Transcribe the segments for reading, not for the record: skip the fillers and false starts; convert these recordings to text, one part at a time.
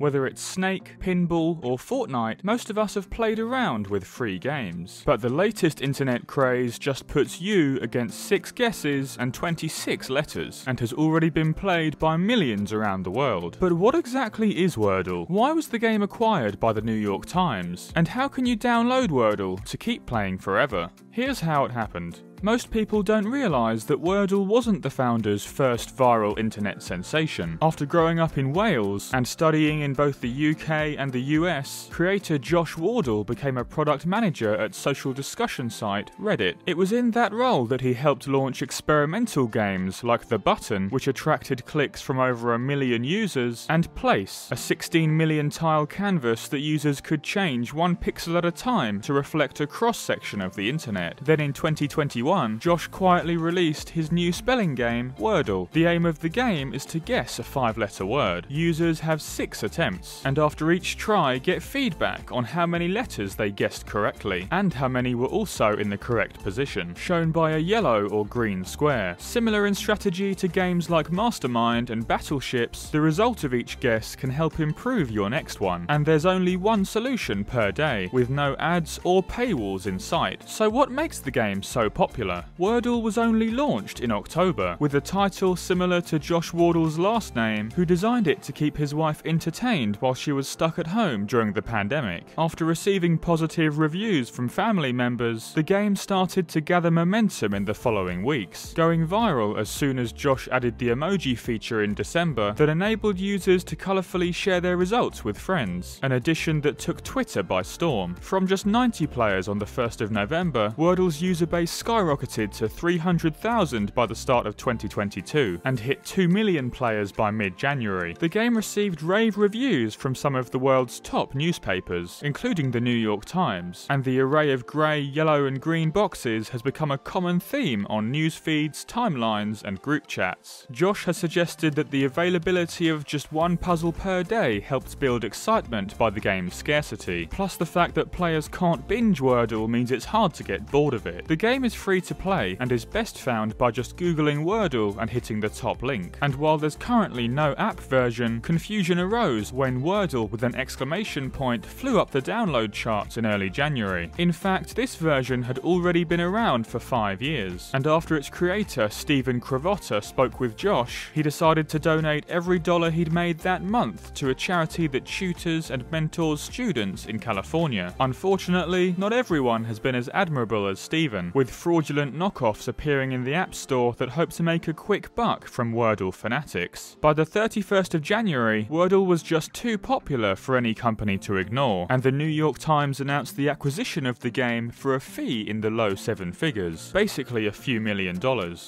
Whether it's Snake, Pinball or Fortnite, most of us have played around with free games. But the latest internet craze just puts you against 6 guesses and 26 letters, and has already been played by millions around the world. But what exactly is Wordle? Why was the game acquired by the New York Times? And how can you download Wordle to keep playing forever? Here's how it happened. Most people don't realise that Wordle wasn't the founder's first viral internet sensation. After growing up in Wales and studying in both the UK and the US, creator Josh Wardle became a product manager at social discussion site Reddit. It was in that role that he helped launch experimental games like The Button, which attracted clicks from over 1 million users, and Place, a 16 million tile canvas that users could change 1 pixel at a time to reflect a cross-section of the internet. Then in 2021, Josh quietly released his new spelling game, Wordle. The aim of the game is to guess a 5-letter word. Users have 6 attempts, and after each try get feedback on how many letters they guessed correctly, and how many were also in the correct position, shown by a yellow or green square. Similar in strategy to games like Mastermind and Battleships, the result of each guess can help improve your next one, and there's only one solution per day, with no ads or paywalls in sight. So what makes the game so popular? Wordle was only launched in October, with a title similar to Josh Wardle's last name, who designed it to keep his wife entertained while she was stuck at home during the pandemic. After receiving positive reviews from family members, the game started to gather momentum in the following weeks, going viral as soon as Josh added the emoji feature in December that enabled users to colourfully share their results with friends, an addition that took Twitter by storm. From just 90 players on the 1st of November, Wordle's user base skyrocketed to 300,000 by the start of 2022, and hit 2 million players by mid-January. The game received rave reviews from some of the world's top newspapers, including the New York Times, and the array of grey, yellow and green boxes has become a common theme on news feeds, timelines and group chats. Josh has suggested that the availability of just one puzzle per day helps build excitement by the game's scarcity, plus the fact that players can't binge Wordle means it's hard to get bored of it. The game is free to play and is best found by just googling Wordle and hitting the top link. And while there's currently no app version, confusion arose when Wordle with an exclamation point flew up the download charts in early January. In fact, this version had already been around for 5 years, and after its creator Stephen Cravotta spoke with Josh, he decided to donate every dollar he'd made that month to a charity that tutors and mentors students in California. Unfortunately, not everyone has been as admirable as Stephen, with fraudulent knockoffs appearing in the App Store that hope to make a quick buck from Wordle fanatics. By the 31st of January, Wordle was just too popular for any company to ignore, and the New York Times announced the acquisition of the game for a fee in the low 7 figures, basically a few $1 million.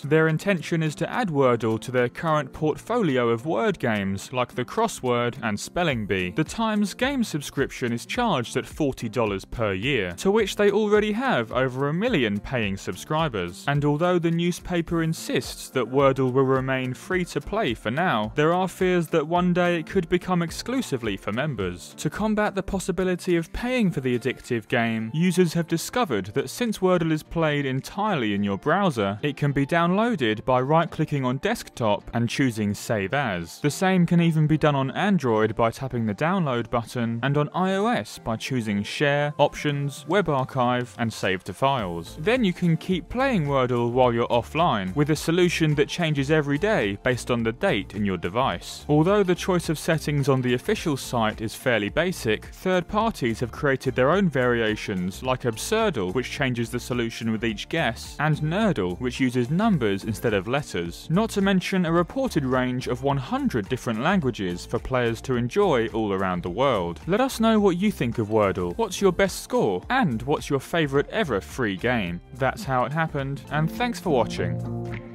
Their intention is to add Wordle to their current portfolio of word games like The Crossword and Spelling Bee. The Times game subscription is charged at $40 per year, to which they already have over 1 million paying subscribers, and although the newspaper insists that Wordle will remain free to play for now, there are fears that one day it could become exclusively for members. To combat the possibility of paying for the addictive game, users have discovered that since Wordle is played entirely in your browser, it can be downloaded by right-clicking on desktop and choosing Save As. The same can even be done on Android by tapping the download button, and on iOS by choosing Share, Options, Web Archive and Save to Files. Then you can keep playing Wordle while you're offline, with a solution that changes every day based on the date in your device. Although the choice of settings on the official site is fairly basic, third parties have created their own variations, like Absurdle, which changes the solution with each guess, and Nerdle, which uses numbers instead of letters, not to mention a reported range of 100 different languages for players to enjoy all around the world. Let us know what you think of Wordle, what's your best score, and what's your favourite ever free game. That's how it happened, and thanks for watching.